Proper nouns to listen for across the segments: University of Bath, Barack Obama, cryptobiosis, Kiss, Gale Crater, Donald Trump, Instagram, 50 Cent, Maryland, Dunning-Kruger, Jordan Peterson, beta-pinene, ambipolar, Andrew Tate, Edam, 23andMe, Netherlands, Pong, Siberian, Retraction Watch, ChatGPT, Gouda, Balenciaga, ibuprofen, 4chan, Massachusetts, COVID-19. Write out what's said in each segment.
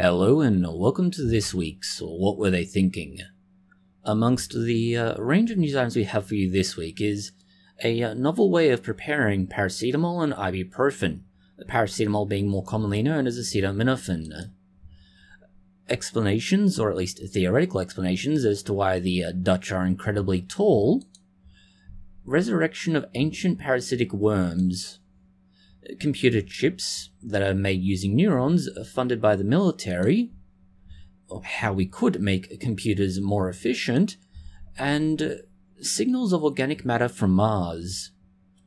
Hello and welcome to this week's What Were They Thinking? Amongst the range of news items we have for you this week is a novel way of preparing paracetamol and ibuprofen, paracetamol being more commonly known as acetaminophen. Explanations, or at least theoretical explanations, as to why the Dutch are incredibly tall. Resurrection of ancient parasitic worms. Computer chips that are made using neurons funded by the military, or how we could make computers more efficient, and signals of organic matter from Mars.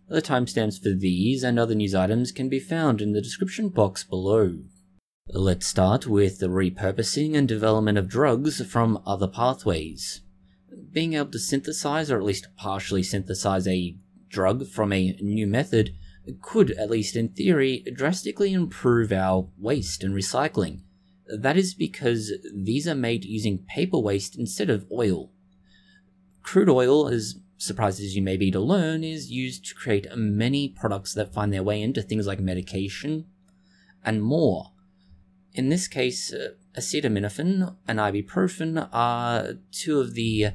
The timestamps for these and other news items can be found in the description box below. Let's start with the repurposing and development of drugs from other pathways. Being able to synthesize, or at least partially synthesize, a drug from a new method could, at least in theory, drastically improve our waste and recycling. That is because these are made using paper waste instead of oil. Crude oil, as surprised as you may be to learn, is used to create many products that find their way into things like medication and more. In this case, acetaminophen and ibuprofen are two of the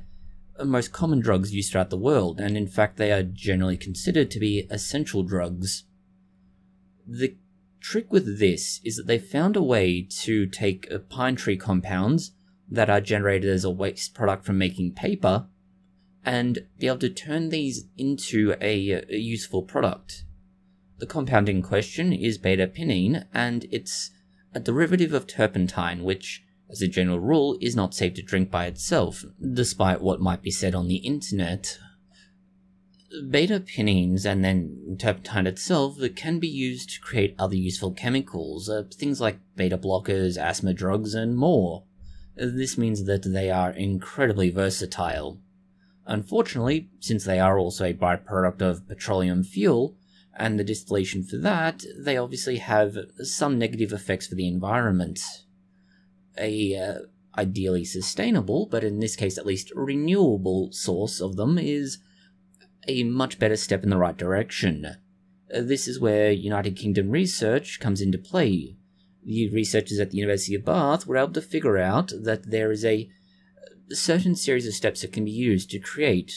most common drugs used throughout the world, and in fact they are generally considered to be essential drugs. The trick with this is that they found a way to take pine tree compounds that are generated as a waste product from making paper and be able to turn these into a useful product. The compound in question is beta-pinene, and it's a derivative of turpentine, which as a general rule is not safe to drink by itself, despite what might be said on the internet. Beta-pinenes and then turpentine itself can be used to create other useful chemicals, things like beta blockers, asthma drugs, and more. This means that they are incredibly versatile. Unfortunately, since they are also a byproduct of petroleum fuel, and the distillation for that, they obviously have some negative effects for the environment. Ideally sustainable, but in this case at least renewable source of them is a much better step in the right direction. This is where United Kingdom research comes into play. The researchers at the University of Bath were able to figure out that there is a certain series of steps that can be used to create,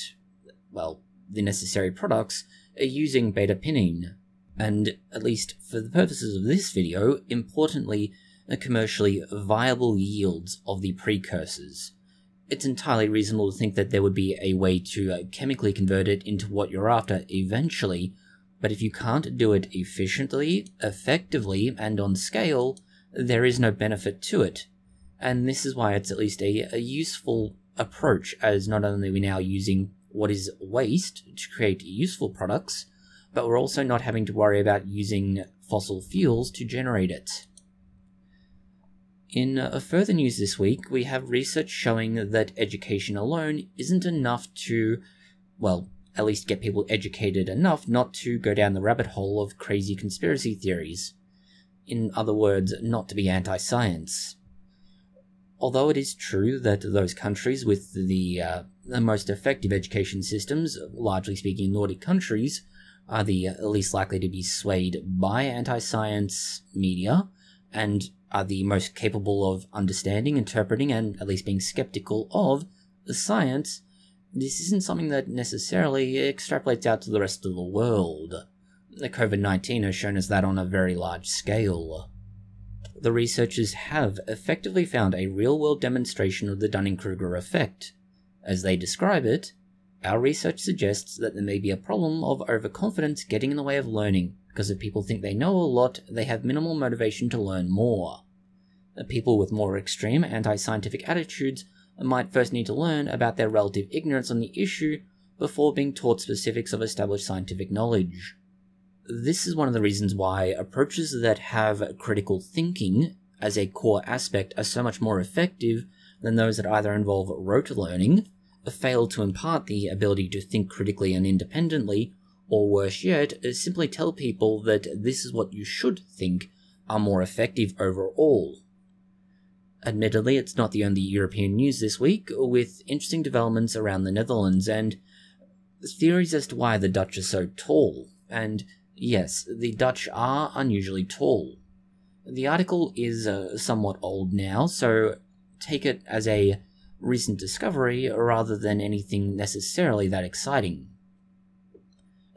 well, the necessary products using beta-pinene. And, at least for the purposes of this video, importantly, the commercially viable yields of the precursors. It's entirely reasonable to think that there would be a way to chemically convert it into what you're after eventually, but if you can't do it efficiently, effectively, and on scale, there is no benefit to it. And this is why it's at least a useful approach, as not only are we now using what is waste to create useful products, but we're also not having to worry about using fossil fuels to generate it. In further news this week, we have research showing that education alone isn't enough to, well, at least get people educated enough not to go down the rabbit hole of crazy conspiracy theories. In other words, not to be anti-science. Although it is true that those countries with the most effective education systems, largely speaking Nordic countries, are the least likely to be swayed by anti-science media, and are the most capable of understanding, interpreting, and at least being skeptical of the science, this isn't something that necessarily extrapolates out to the rest of the world. The COVID-19 has shown us that on a very large scale. The researchers have effectively found a real-world demonstration of the Dunning-Kruger effect. As they describe it, our research suggests that there may be a problem of overconfidence getting in the way of learning, because if people think they know a lot, they have minimal motivation to learn more. People with more extreme anti-scientific attitudes might first need to learn about their relative ignorance on the issue before being taught specifics of established scientific knowledge. This is one of the reasons why approaches that have critical thinking as a core aspect are so much more effective than those that either involve rote learning, fail to impart the ability to think critically and independently, or worse yet, simply tell people that this is what you should think, are more effective overall. Admittedly, it's not the only European news this week, with interesting developments around the Netherlands and theories as to why the Dutch are so tall. And yes, the Dutch are unusually tall. The article is somewhat old now, so take it as a recent discovery rather than anything necessarily that exciting.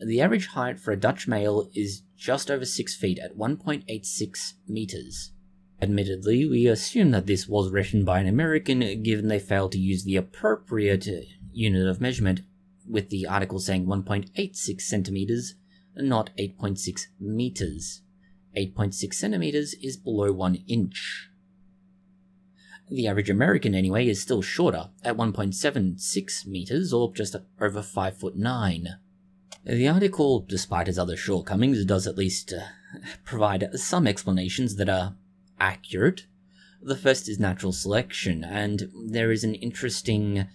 The average height for a Dutch male is just over 6 feet at 1.86 meters. Admittedly, we assume that this was written by an American given they failed to use the appropriate unit of measurement, with the article saying 1.86 centimeters, not 8.6 meters. 8.6 centimeters is below 1 inch. The average American, anyway, is still shorter, at 1.76 meters, or just over 5 foot 9. The article, despite its other shortcomings, does at least provide some explanations that are accurate. The first is natural selection, and there is an interesting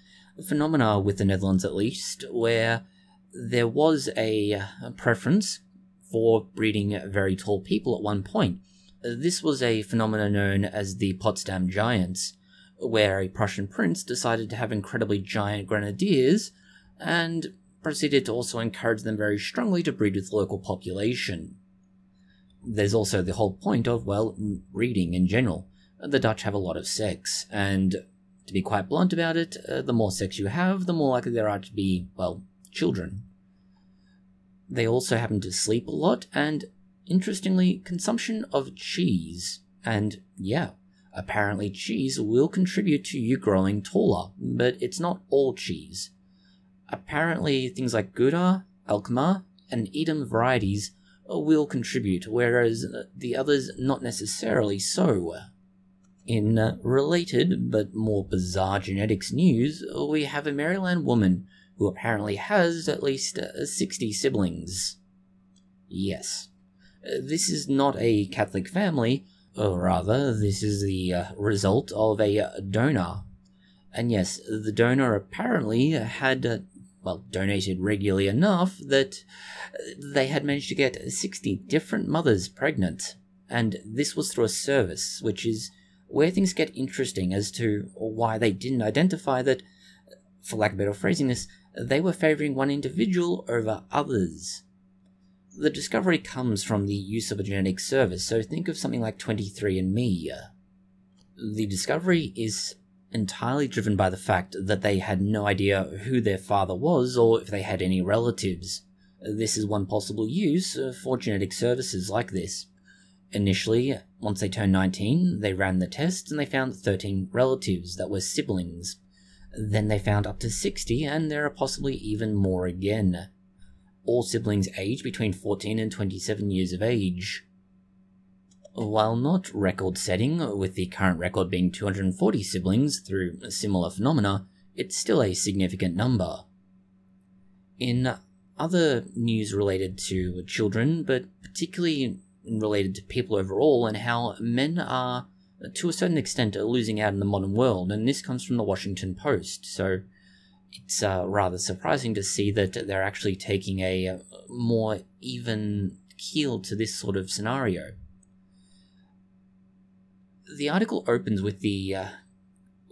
phenomena with the Netherlands at least, where there was a preference for breeding very tall people at one point. This was a phenomenon known as the Potsdam Giants, where a Prussian prince decided to have incredibly giant grenadiers and proceeded to also encourage them very strongly to breed with the local population. There's also the whole point of, well, breeding in general. The Dutch have a lot of sex, and to be quite blunt about it, the more sex you have, the more likely there are to be, well, children. They also happen to sleep a lot, and interestingly, consumption of cheese. And yeah, apparently cheese will contribute to you growing taller, but it's not all cheese. Apparently things like Gouda, Alkmaar, and Edam varieties will contribute, whereas the others not necessarily so. In related but more bizarre genetics news, we have a Maryland woman who apparently has at least 60 siblings. Yes. This is not a Catholic family, or rather, this is the result of a donor. And yes, the donor apparently had, well, donated regularly enough that they had managed to get 60 different mothers pregnant. And this was through a service, which is where things get interesting as to why they didn't identify that, for lack of better phrasing this, they were favouring one individual over others. The discovery comes from the use of a genetic service, so think of something like 23andMe. The discovery is entirely driven by the fact that they had no idea who their father was or if they had any relatives. This is one possible use for genetic services like this. Initially, once they turned 19, they ran the test and they found 13 relatives that were siblings. Then they found up to 60, and there are possibly even more again. All siblings age between 14 and 27 years of age. While not record-setting, with the current record being 240 siblings through similar phenomena, it's still a significant number. In other news related to children, but particularly related to people overall and how men are, to a certain extent, losing out in the modern world, and this comes from the Washington Post, so it's rather surprising to see that they're actually taking a more even keel to this sort of scenario. The article opens with the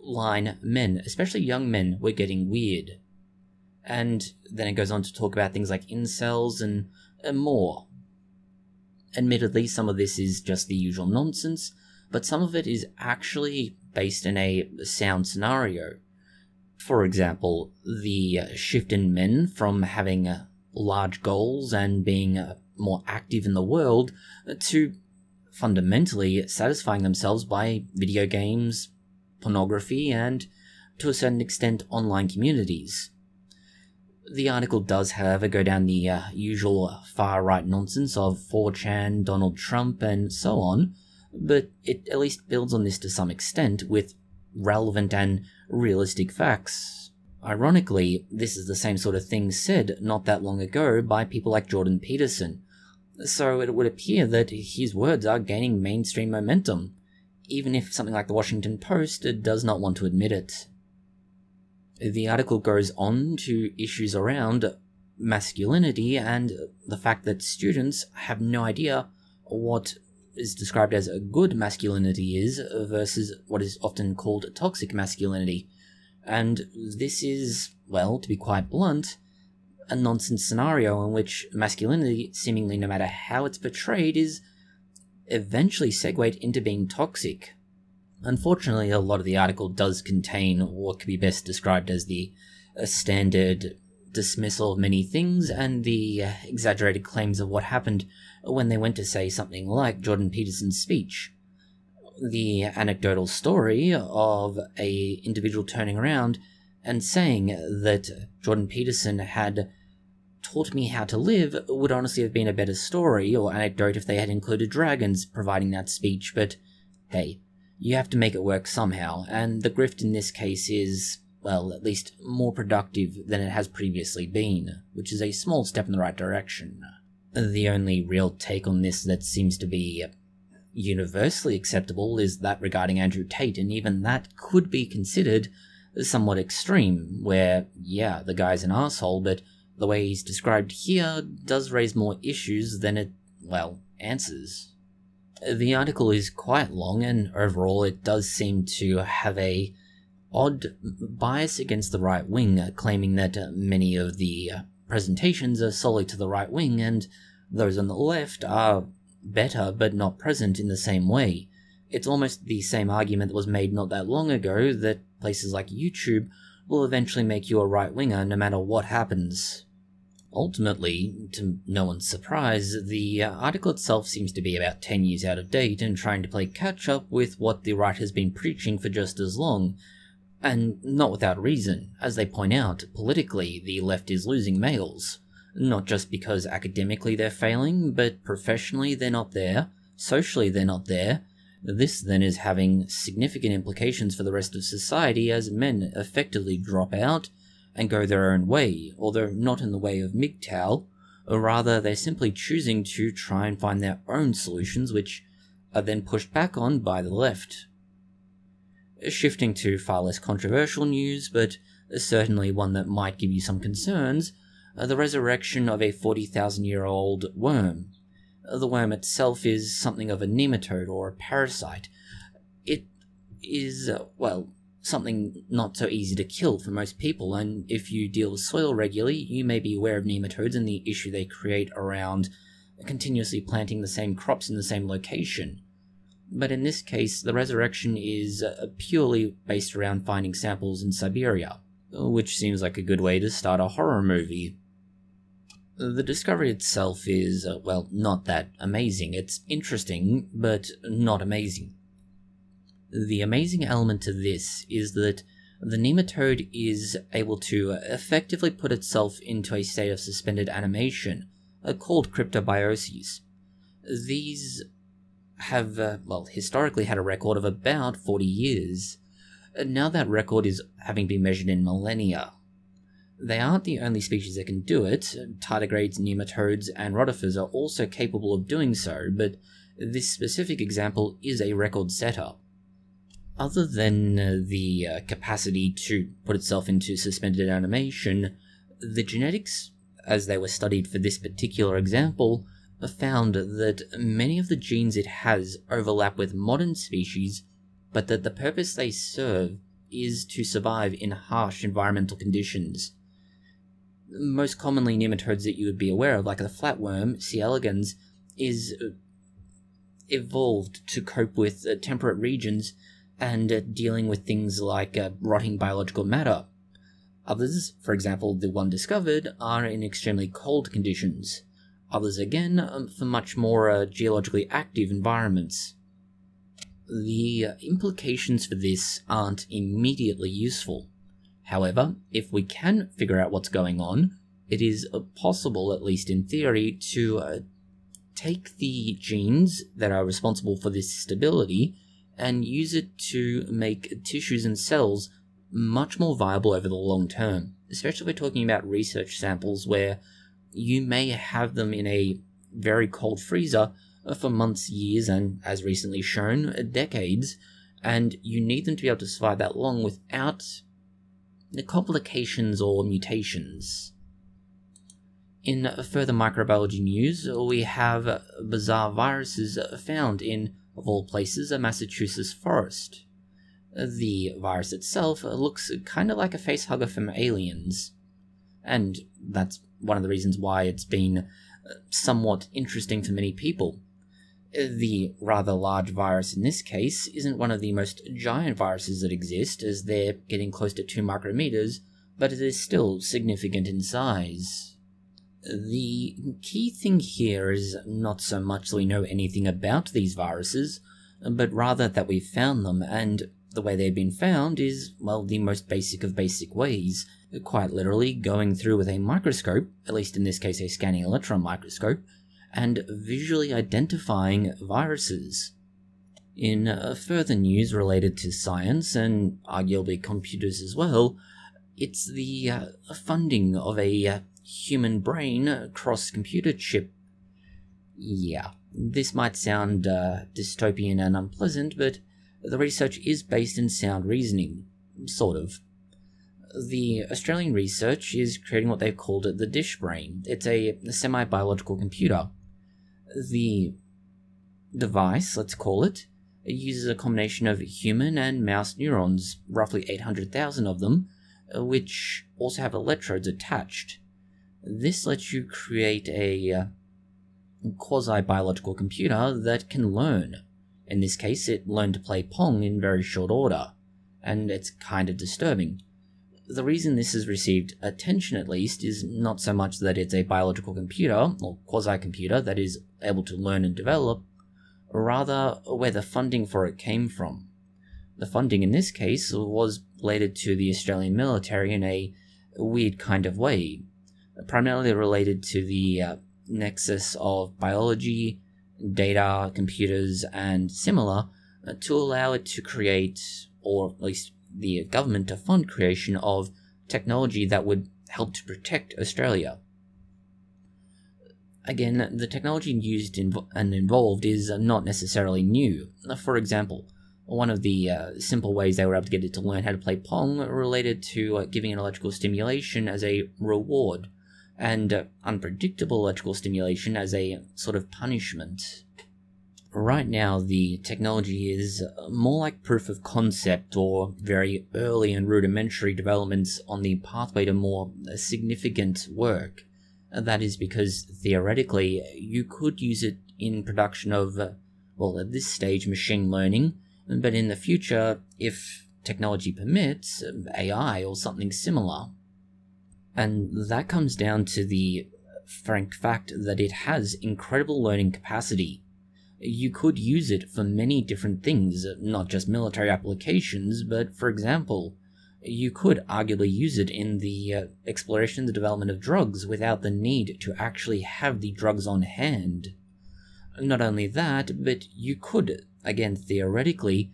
line, "Men, especially young men, were getting weird." And then it goes on to talk about things like incels and more. Admittedly, some of this is just the usual nonsense, but some of it is actually based in a sound scenario. For example, the shift in men from having large goals and being more active in the world to fundamentally satisfying themselves by video games, pornography, and to a certain extent online communities. The article does, however, go down the usual far-right nonsense of 4chan, Donald Trump, and so on, but it at least builds on this to some extent with relevant and realistic facts. Ironically, this is the same sort of thing said not that long ago by people like Jordan Peterson, so it would appear that his words are gaining mainstream momentum, even if something like the Washington Post does not want to admit it. The article goes on to issues around masculinity and the fact that students have no idea what is described as a good masculinity is versus what is often called toxic masculinity. And this is, well, to be quite blunt, a nonsense scenario in which masculinity, seemingly no matter how it's portrayed, is eventually segued into being toxic. Unfortunately, a lot of the article does contain what could be best described as the standard dismissal of many things and the exaggerated claims of what happened when they went to say something like Jordan Peterson's speech. The anecdotal story of an individual turning around and saying that Jordan Peterson had taught me how to live would honestly have been a better story or anecdote if they had included dragons providing that speech, but hey, you have to make it work somehow, and the grift in this case is, well, at least more productive than it has previously been, which is a small step in the right direction. The only real take on this that seems to be universally acceptable is that regarding Andrew Tate, and even that could be considered somewhat extreme, where, yeah, the guy's an asshole, but the way he's described here does raise more issues than it, well, answers. The article is quite long, and overall it does seem to have a odd bias against the right wing, claiming that many of the presentations are solely to the right wing, and those on the left are better but not present in the same way. It's almost the same argument that was made not that long ago, that places like YouTube will eventually make you a right-winger no matter what happens. Ultimately, to no one's surprise, the article itself seems to be about 10 years out of date and trying to play catch-up with what the right has been preaching for just as long, and not without reason. As they point out, politically, the left is losing males, not just because academically they're failing, but professionally they're not there, socially they're not there. This then is having significant implications for the rest of society as men effectively drop out and go their own way, although not in the way of MGTOW, or rather they're simply choosing to try and find their own solutions which are then pushed back on by the left. Shifting to far less controversial news, but certainly one that might give you some concerns, the resurrection of a 40,000-year-old worm. The worm itself is something of a nematode or a parasite. It is, well, something not so easy to kill for most people, and if you deal with soil regularly, you may be aware of nematodes and the issue they create around continuously planting the same crops in the same location. But in this case, the resurrection is purely based around finding samples in Siberia, which seems like a good way to start a horror movie. The discovery itself is, well, not that amazing. It's interesting, but not amazing. The amazing element to this is that the nematode is able to effectively put itself into a state of suspended animation, called cryptobioses. These have, well, historically had a record of about 40 years. Now that record is having been measured in millennia. They aren't the only species that can do it. Tardigrades, nematodes, and rotifers are also capable of doing so, but this specific example is a record setter. Other than the capacity to put itself into suspended animation, the genetics, as they were studied for this particular example, found that many of the genes it has overlap with modern species, but that the purpose they serve is to survive in harsh environmental conditions. Most commonly, nematodes that you would be aware of, like the flatworm, C. elegans, is evolved to cope with temperate regions and dealing with things like rotting biological matter. Others, for example, the one discovered, are in extremely cold conditions. Others, again, for much more geologically active environments. The implications for this aren't immediately useful. However, if we can figure out what's going on, it is possible, at least in theory, to take the genes that are responsible for this stability and use it to make tissues and cells much more viable over the long term, especially if we're talking about research samples where you may have them in a very cold freezer for months, years, and, as recently shown, decades, and you need them to be able to survive that long without the complications or mutations. In further microbiology news, we have bizarre viruses found in, of all places, a Massachusetts forest. The virus itself looks kind of like a facehugger from Aliens, and that's one of the reasons why it's been somewhat interesting for many people. The rather large virus in this case isn't one of the most giant viruses that exist, as they're getting close to 2 micrometers, but it is still significant in size. The key thing here is not so much that we know anything about these viruses, but rather that we've found them, and the way they've been found is, well, the most basic of basic ways, quite literally going through with a microscope, at least in this case a scanning electron microscope, and visually identifying viruses. In further news related to science, and arguably computers as well, it's the funding of a human brain cross-computer chip. Yeah, this might sound dystopian and unpleasant, but the research is based in sound reasoning, sort of. The Australian research is creating what they've called the Dish Brain. It's a semi-biological computer. The device, let's call it, uses a combination of human and mouse neurons, roughly 800,000 of them, which also have electrodes attached. This lets you create a quasi-biological computer that can learn. In this case, it learned to play Pong in very short order, and it's kind of disturbing. The reason this has received attention, at least, is not so much that it's a biological computer, or quasi-computer, that is able to learn and develop, rather where the funding for it came from. The funding in this case was related to the Australian military in a weird kind of way, primarily related to the nexus of biology, data, computers, and similar, to allow it to create, or at least the government to fund creation of technology that would help to protect Australia. Again, the technology used and involved is not necessarily new. For example, one of the simple ways they were able to get it to learn how to play Pong related to giving an electrical stimulation as a reward, and unpredictable electrical stimulation as a sort of punishment. Right now, the technology is more like proof of concept, or very early and rudimentary developments on the pathway to more significant work. That is because, theoretically, you could use it in production of, well, at this stage, machine learning, but in the future, if technology permits, AI or something similar. And that comes down to the frank fact that it has incredible learning capacity. You could use it for many different things, not just military applications, but, for example, you could arguably use it in the exploration and the development of drugs without the need to actually have the drugs on hand. Not only that, but you could, again theoretically,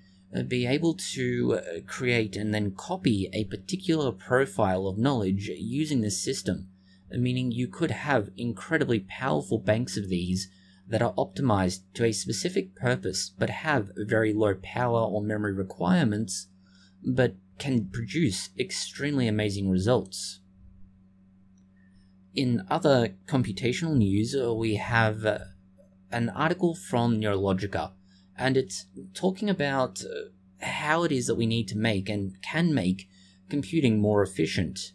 be able to create and then copy a particular profile of knowledge using this system, meaning you could have incredibly powerful banks of these that are optimized to a specific purpose but have very low power or memory requirements, but can produce extremely amazing results. In other computational news, we have an article from Neurologica, and it's talking about how it is that we need to make and can make computing more efficient.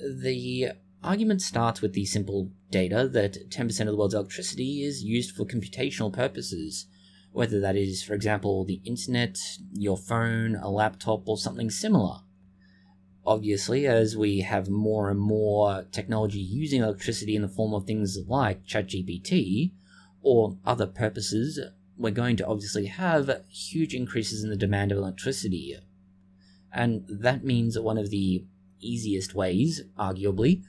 The argument starts with the simple data that 10% of the world's electricity is used for computational purposes, whether that is, for example, the internet, your phone, a laptop, or something similar. Obviously, as we have more and more technology using electricity in the form of things like ChatGPT or other purposes, we're going to obviously have huge increases in the demand of electricity. And that means one of the easiest ways, arguably,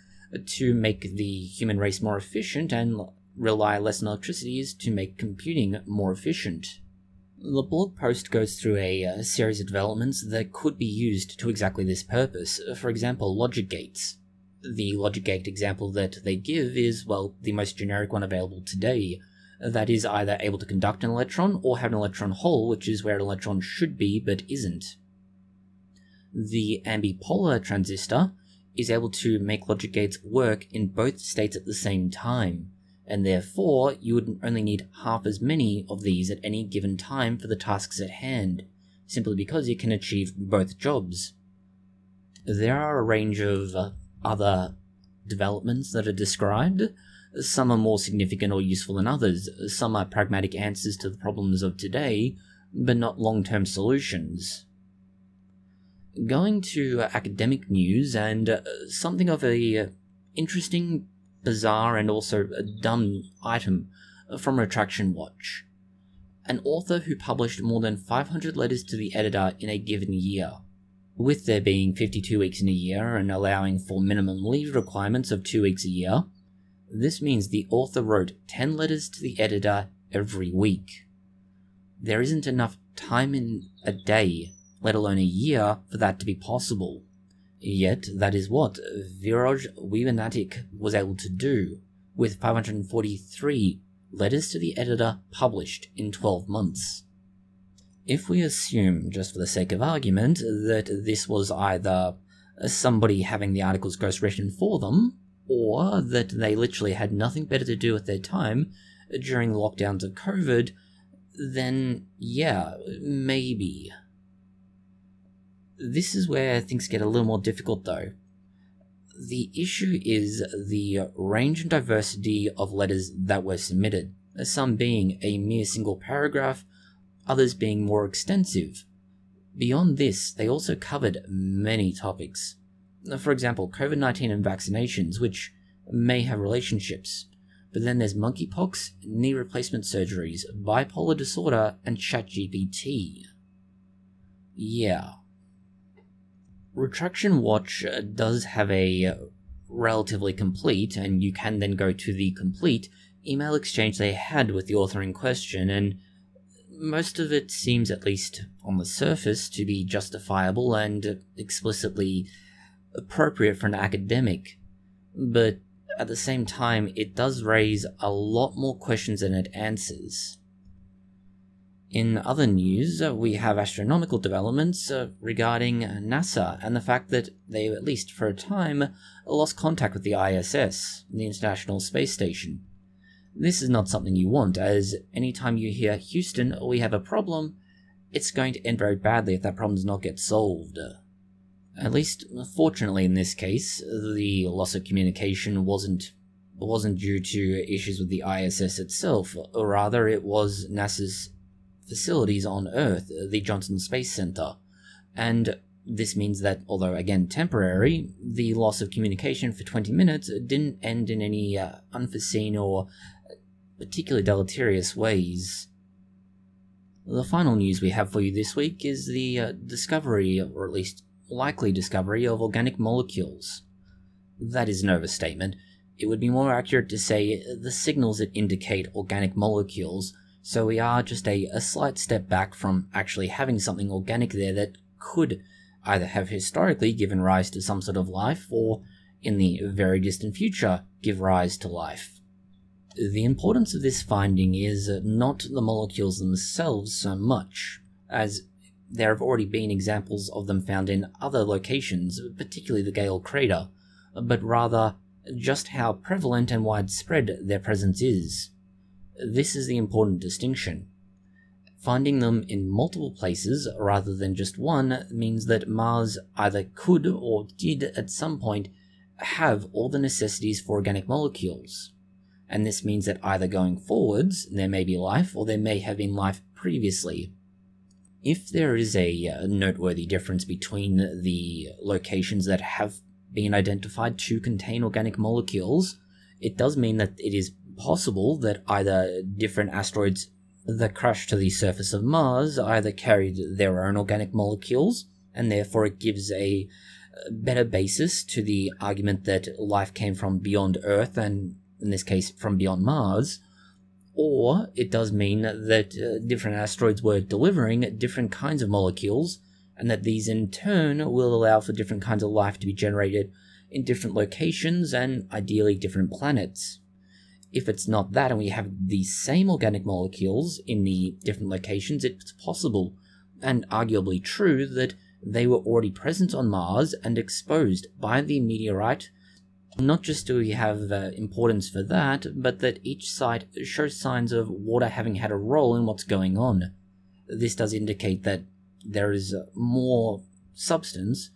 to make the human race more efficient and rely less on electricity is to make computing more efficient. The blog post goes through a series of developments that could be used to exactly this purpose, for example, logic gates. The logic gate example that they give is, well, the most generic one available today, that is either able to conduct an electron or have an electron hole, which is where an electron should be but isn't. The ambipolar transistor is able to make logic gates work in both states at the same time, and therefore you would only need half as many of these at any given time for the tasks at hand, simply because it can achieve both jobs. There are a range of other developments that are described Some are more significant or useful than others. Some are pragmatic answers to the problems of today, but not long-term solutions. Going to academic news, and something of a interesting, bizarre, and also a dumb item from Retraction Watch. An author who published more than 500 letters to the editor in a given year, with there being 52 weeks in a year and allowing for minimum leave requirements of 2 weeks a year. This means the author wrote 10 letters to the editor every week. There isn't enough time in a day, let alone a year, for that to be possible. Yet, that is what Viraj Wivanatic was able to do, with 543 letters to the editor published in 12 months. If we assume, just for the sake of argument, that this was either somebody having the articles ghostwritten for them, or that they literally had nothing better to do with their time during the lockdowns of COVID, then yeah, maybe. This is where things get a little more difficult though. The issue is the range and diversity of letters that were submitted, some being a mere single paragraph, others being more extensive. Beyond this, they also covered many topics. For example, COVID-19 and vaccinations, which may have relationships, but then there's monkeypox, knee replacement surgeries, bipolar disorder, and ChatGPT. Yeah. Retraction Watch does have a relatively complete, and you can then go to the complete, email exchange they had with the author in question, and most of it seems, at least on the surface, to be justifiable and explicitly appropriate for an academic, but at the same time it does raise a lot more questions than it answers. In other news, we have astronomical developments regarding NASA and the fact that they, at least for a time, lost contact with the ISS, the International Space Station. This is not something you want, as anytime you hear, "Houston, we have a problem," it's going to end very badly if that problem does not get solved. At least, fortunately in this case, the loss of communication wasn't due to issues with the ISS itself, rather it was NASA's facilities on Earth, the Johnson Space Center, and this means that, although again temporary, the loss of communication for 20 minutes didn't end in any unforeseen or particularly deleterious ways. The final news we have for you this week is the discovery, or at least likely discovery, of organic molecules. That is an overstatement. It would be more accurate to say the signals that indicate organic molecules, so we are just a slight step back from actually having something organic there that could either have historically given rise to some sort of life, or in the very distant future give rise to life. The importance of this finding is not the molecules themselves so much, as there have already been examples of them found in other locations, particularly the Gale Crater, but rather just how prevalent and widespread their presence is. This is the important distinction. Finding them in multiple places rather than just one means that Mars either could or did at some point have all the necessities for organic molecules, and this means that either going forwards there may be life, or there may have been life previously. If there is a noteworthy difference between the locations that have been identified to contain organic molecules, it does mean that it is possible that either different asteroids that crashed to the surface of Mars either carried their own organic molecules, and therefore it gives a better basis to the argument that life came from beyond Earth, and in this case from beyond Mars. Or it does mean that different asteroids were delivering different kinds of molecules, and that these in turn will allow for different kinds of life to be generated in different locations and ideally different planets. If it's not that, and we have the same organic molecules in the different locations, it's possible, and arguably true, that they were already present on Mars and exposed by the meteorite. Not just do we have importance for that, but that each site shows signs of water having had a role in what's going on. This does indicate that there is more substance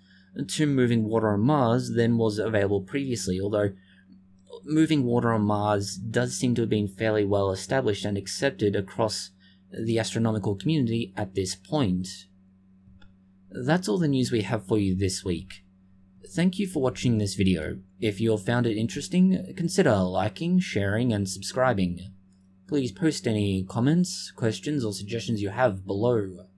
to moving water on Mars than was available previously, although moving water on Mars does seem to have been fairly well established and accepted across the astronomical community at this point. That's all the news we have for you this week. Thank you for watching this video. If you have found it interesting, consider liking, sharing, and subscribing. Please post any comments, questions, or suggestions you have below.